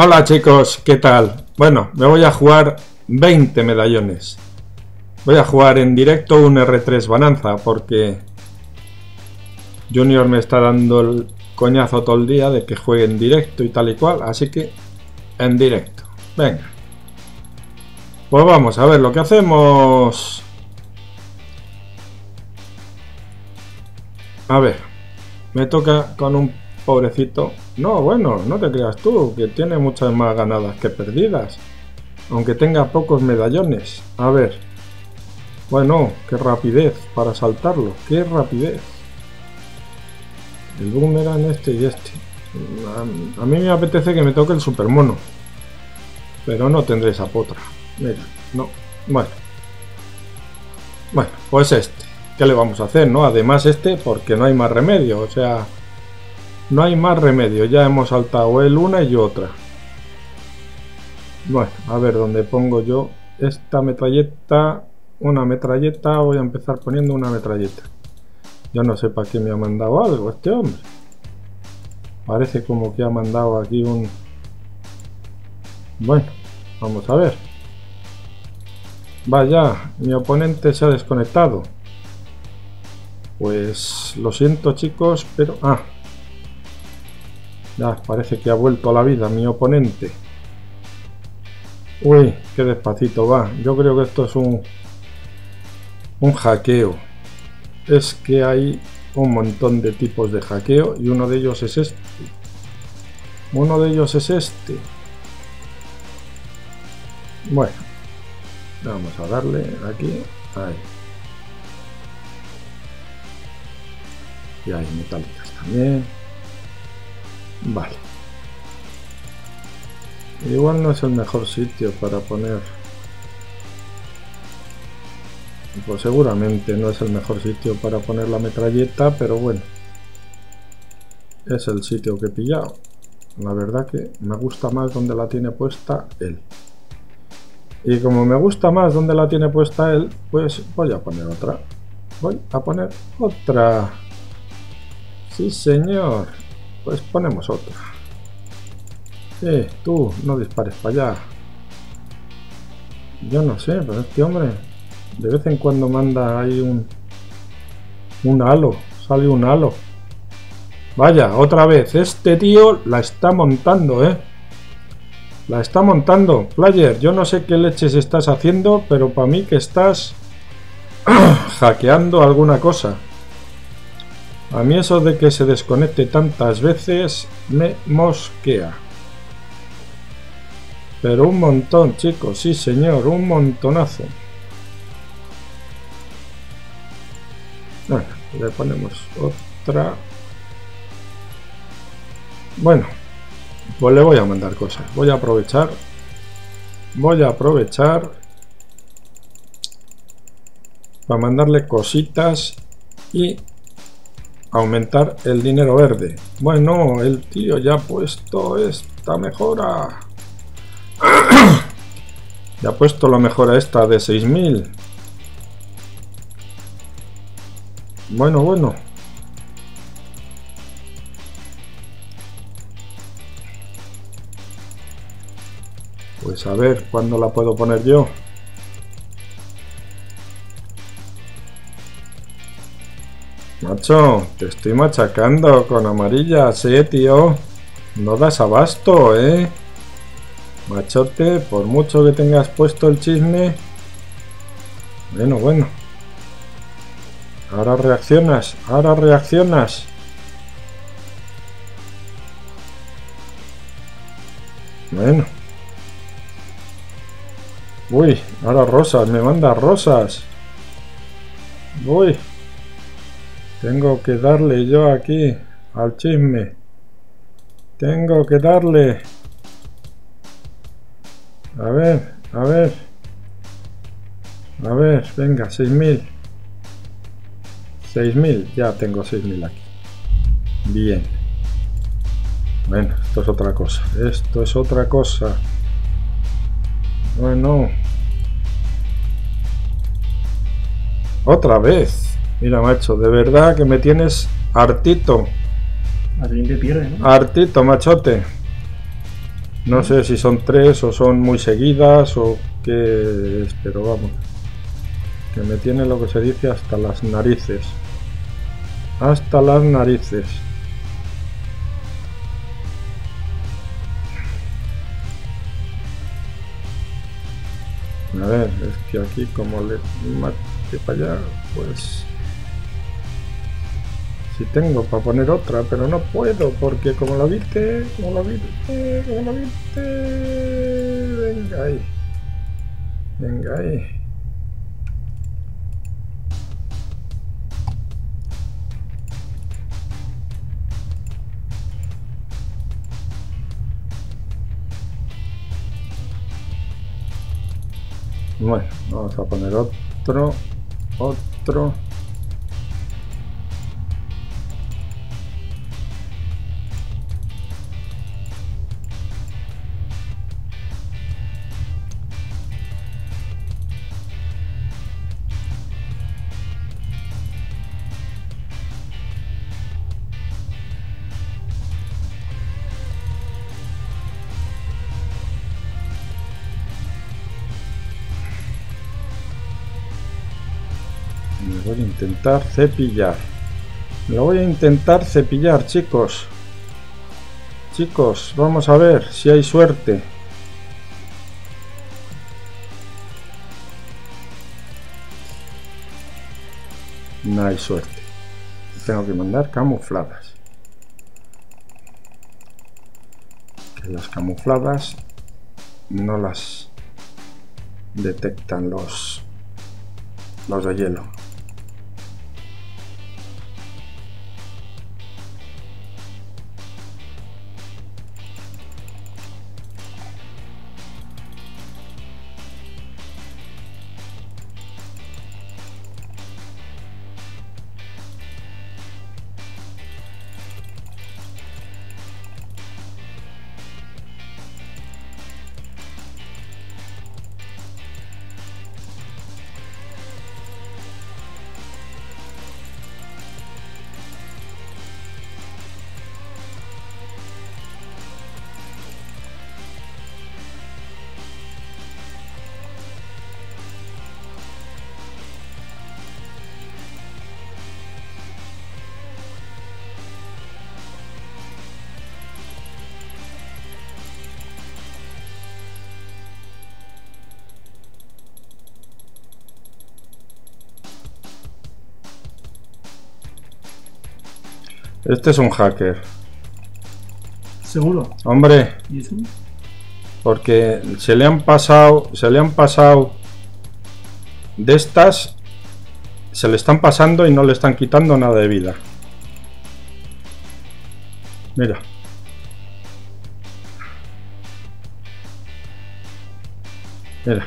Hola chicos, ¿qué tal? Bueno, me voy a jugar 20 medallones. Voy a jugar en directo un R3 Bananza porque Junior me está dando el coñazo todo el día de que juegue en directo y tal y cual, así que en directo. Venga. Pues vamos a ver lo que hacemos. A ver, me toca con un pobrecito. No, bueno, no te creas tú, que tiene muchas más ganadas que perdidas. Aunque tenga pocos medallones. A ver. Bueno, qué rapidez para saltarlo. Qué rapidez. El boomerang este y este. A mí me apetece que me toque el supermono. Pero no tendré esa potra. Mira, no. Bueno. Bueno, pues este. ¿Qué le vamos a hacer, no? Además este, porque no hay más remedio. O sea, no hay más remedio. Ya hemos saltado él una y yo otra. Bueno, a ver dónde pongo yo esta metralleta. Una metralleta. Voy a empezar poniendo una metralleta. Yo no sé para qué me ha mandado algo este hombre. Parece como que ha mandado aquí un... Bueno, vamos a ver. Vaya, mi oponente se ha desconectado. Pues lo siento chicos, pero... Ah. Ya, parece que ha vuelto a la vida mi oponente. Uy, qué despacito va. Yo creo que esto es un hackeo. Es que hay un montón de tipos de hackeo y uno de ellos es este. Uno de ellos es este. Bueno. Vamos a darle aquí. Ahí. Y hay metálicas también. Vale. Igual no es el mejor sitio para poner. Pues seguramente no es el mejor sitio para poner la metralleta, pero bueno. Es el sitio que he pillado. La verdad que me gusta más donde la tiene puesta él. Y como me gusta más donde la tiene puesta él, pues voy a poner otra. Voy a poner otra. Sí señor, pues ponemos otra. Tú, no dispares para allá. Yo no sé, pero este hombre de vez en cuando manda ahí un halo, sale un halo. Vaya, otra vez, este tío la está montando, La está montando, player, yo no sé qué leches estás haciendo, pero para mí que estás hackeando alguna cosa. A mí eso de que se desconecte tantas veces me mosquea. Pero un montón, chicos, sí señor, un montonazo. Bueno, le ponemos otra. Bueno, pues le voy a mandar cosas. Voy a aprovechar. Voy a aprovechar para mandarle cositas y... aumentar el dinero verde. Bueno, el tío ya ha puesto esta mejora. Ya ha puesto la mejora esta de 6000. Bueno. Pues a ver, ¿cuándo la puedo poner yo? Macho, te estoy machacando con amarillas, tío. No das abasto, Machote, por mucho que tengas puesto el chisme. Bueno. Ahora reaccionas. Bueno. Uy, ahora rosas, me manda rosas. Uy. Tengo que darle yo aquí al chisme. Tengo que darle. A ver, venga, 6000. 6000, ya tengo 6000 aquí. Bien. Bueno, esto es otra cosa. Bueno. Otra vez. Mira, macho, de verdad que me tienes hartito. Hartito, machote. No sé si son tres o son muy seguidas o qué es, pero vamos, que me tiene lo que se dice hasta las narices. Hasta las narices. A ver, es que aquí como le mate para allá, pues... Si tengo para poner otra, pero no puedo, porque como la viste... Venga ahí. Venga ahí. Bueno, vamos a poner otro. Intentar cepillar, lo voy a intentar cepillar, chicos, vamos a ver si hay suerte. No hay suerte, tengo que mandar camufladas, que las camufladas no las detectan los de hielo. Este es un hacker. ¿Seguro? Hombre. ¿Y eso? Porque se le han pasado de estas, se le están pasando y no le están quitando nada de vida. Mira. Mira.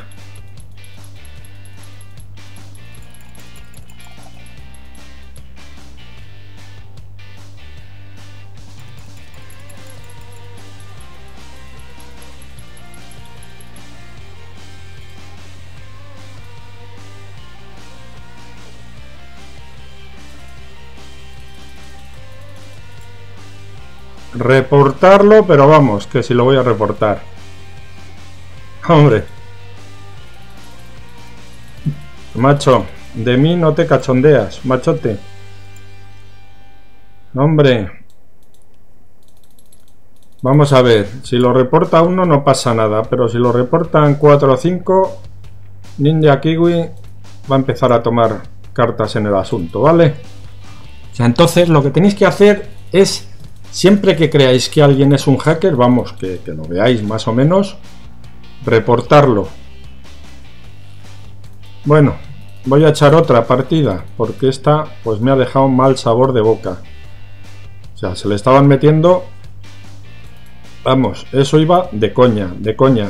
Reportarlo, pero vamos, que si lo voy a reportar. Hombre. Macho, de mí no te cachondeas, machote. Hombre. Vamos a ver, si lo reporta uno no pasa nada, pero si lo reportan 4 o 5, Ninja Kiwi va a empezar a tomar cartas en el asunto, ¿vale? O sea, entonces lo que tenéis que hacer es... Siempre que creáis que alguien es un hacker, vamos, que lo veáis más o menos, reportarlo. Bueno, voy a echar otra partida, porque esta pues me ha dejado un mal sabor de boca. O sea, se le estaban metiendo... Vamos, eso iba de coña, de coña.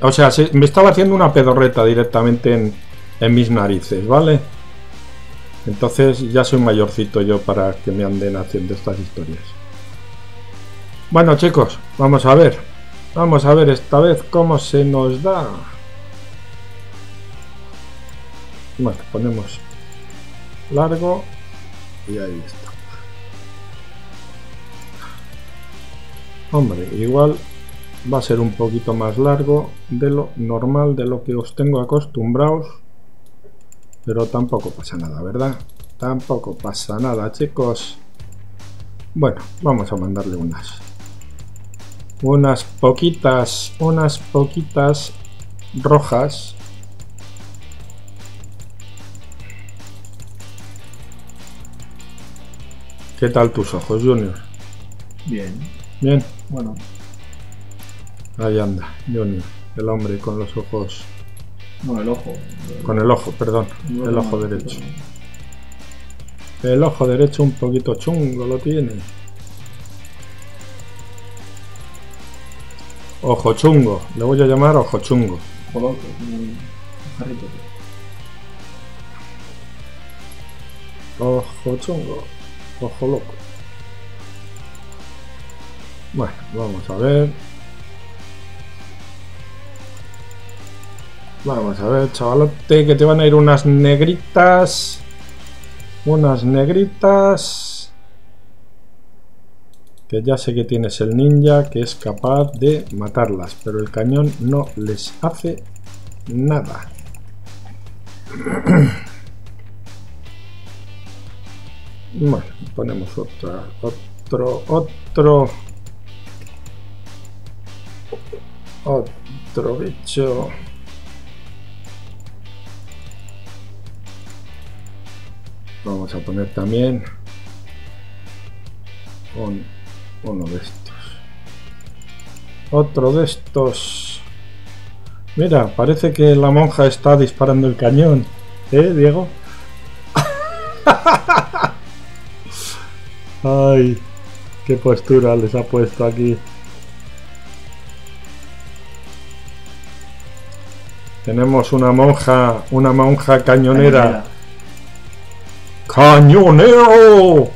O sea, me estaba haciendo una pedorreta directamente en mis narices, ¿vale? Entonces ya soy mayorcito yo para que me anden haciendo estas historias. Bueno chicos, vamos a ver esta vez cómo se nos da. Bueno, ponemos largo y ahí está. Hombre, igual va a ser un poquito más largo de lo normal, de lo que os tengo acostumbrados, pero tampoco pasa nada, ¿verdad? Tampoco pasa nada, chicos. Bueno, vamos a mandarle unas poquitas rojas. ¿Qué tal tus ojos, Junior? Bien. Bien. Bueno. Ahí anda, Junior, el hombre con los ojos... No, el ojo. Con el ojo, perdón. El ojo derecho. El ojo derecho un poquito chungo lo tiene. Ojo chungo. Le voy a llamar ojo chungo. Ojo chungo. Ojo loco. Bueno, vamos a ver. Vamos a ver, chavalote, que te van a ir unas negritas. Unas negritas. Que ya sé que tienes el ninja, que es capaz de matarlas, pero el cañón no les hace nada. Bueno, ponemos otro bicho. Vamos a poner también uno de estos. Otro de estos. Mira, parece que la monja está disparando el cañón. ¿Eh, Diego? Ay, qué postura les ha puesto aquí. Tenemos una monja cañonera. ¡Cañonero!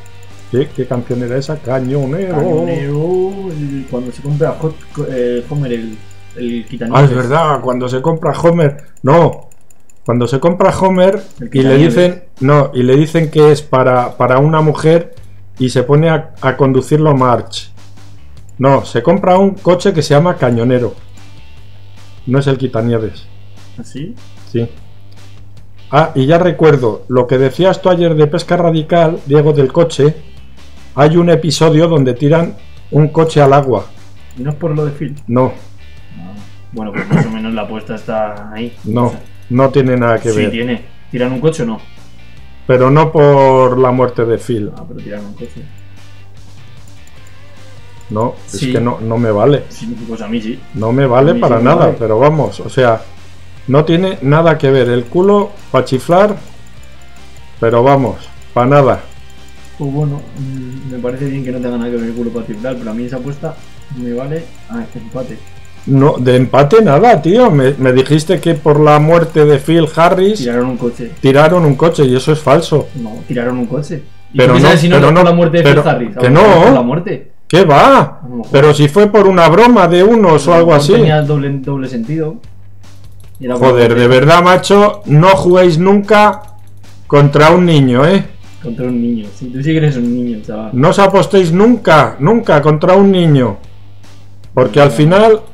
¿Qué canción era esa? ¡Cañonero! Cañonero, cuando se compra Homer el quitanieves. Ah, es verdad, cuando se compra Homer. No, cuando se compra Homer y le dicen. No, y le dicen que es para una mujer y se pone a conducirlo March. No, se compra un coche que se llama Cañonero. No es el quitanieves. ¿Así? Sí. Ah, y ya recuerdo, lo que decías tú ayer de Pesca Radical, Diego, del coche. Hay un episodio donde tiran un coche al agua. ¿Y no es por lo de Phil? No. Bueno, pues más o menos la apuesta está ahí. No, o sea, no tiene nada que ver. Sí tiene. ¿Tiran un coche o no? Pero no por la muerte de Phil. Ah, pero tiran un coche. No, sí. Es que no me vale. Sí, pues a mí sí. No me vale para sí nada, vale. Pero vamos, o sea... No tiene nada que ver, el culo para chiflar, pero vamos, para nada. Pues bueno, me parece bien que no tenga nada que ver el culo para chiflar, pero a mí esa apuesta me vale a empate. No, de empate nada, tío. Me dijiste que por la muerte de Phil Harris tiraron un coche. Tiraron un coche y eso es falso. No, tiraron un coche. ¿Y pero no, si no, pero no por la muerte de Phil Harris? Que no. Por la muerte. ¿Qué va? Pero si fue por una broma de unos o algo así. Tenía doble sentido. Joder, de verdad, macho, no juguéis nunca contra un niño, ¿eh? Contra un niño, si tú sí que eres un niño, chaval. No os apostéis nunca, nunca contra un niño. Porque no,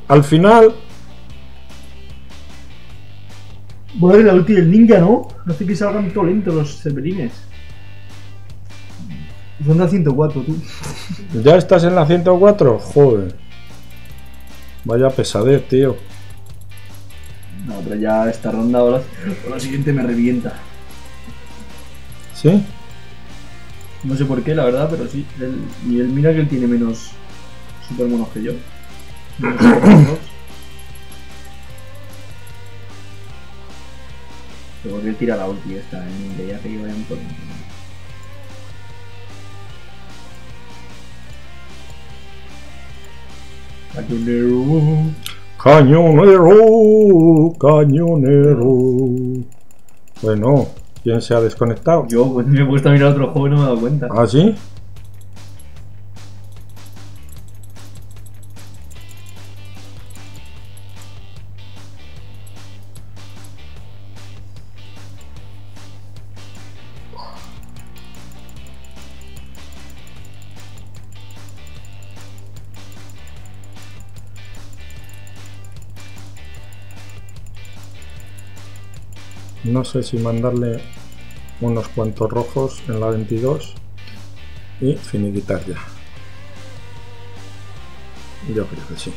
al final... Bueno, la ulti del ninja, ¿no? Hace que salgan todo lento los zeppelines. Son la 104, tú. ¿Ya estás en la 104? Joder. Vaya pesadez, tío. No, pero ya esta ronda o la siguiente me revienta. ¿Sí? No sé por qué, la verdad, pero sí. Y él mira que él tiene menos supermonos que yo. Menos supermonos. Pero porque él tira la ulti esta, ¿eh? Ya que vayan por... Cañonero. Cañonero, cañonero. Bueno, ¿quién se ha desconectado? Yo, pues me he puesto a mirar otro juego y no me he dado cuenta. ¿Ah, sí? No sé si mandarle unos cuantos rojos en la 22 y finiquitar ya. Yo creo que sí.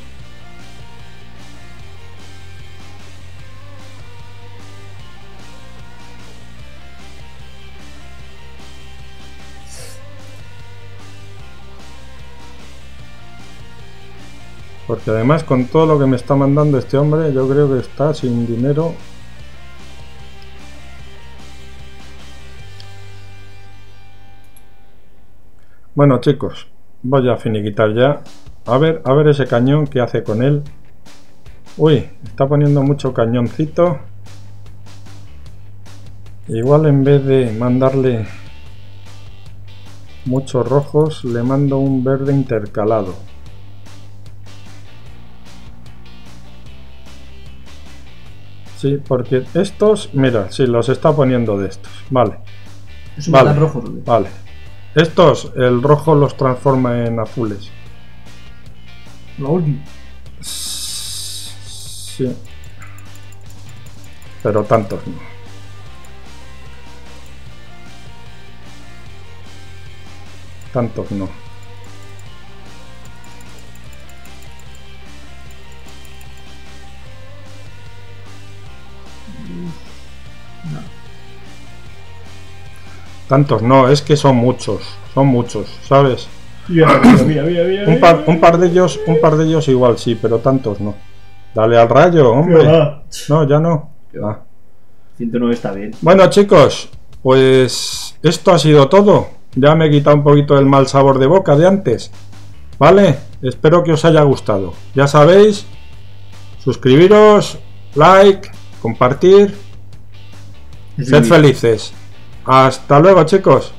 Porque además con todo lo que me está mandando este hombre, yo creo que está sin dinero. Bueno chicos, voy a finiquitar ya. A ver ese cañón que hace con él. Uy, está poniendo mucho cañoncito. Igual en vez de mandarle muchos rojos, le mando un verde intercalado. Sí, porque estos, mira, sí, los está poniendo de estos, vale. Es un vale, rojo, ¿no? Vale. Estos, el rojo los transforma en azules. Lo odio. Sí. Pero tantos no. Tantos no. Tantos no, es que son muchos, ¿sabes? Yeah, mira. Un par de ellos igual sí, pero tantos no. Dale al rayo, hombre. No, ya no. 109 está bien. Bueno, chicos, pues esto ha sido todo. Ya me he quitado un poquito el mal sabor de boca de antes. ¿Vale? Espero que os haya gustado. Ya sabéis, suscribiros, like, compartir. Sed felices. Hasta luego, chicos.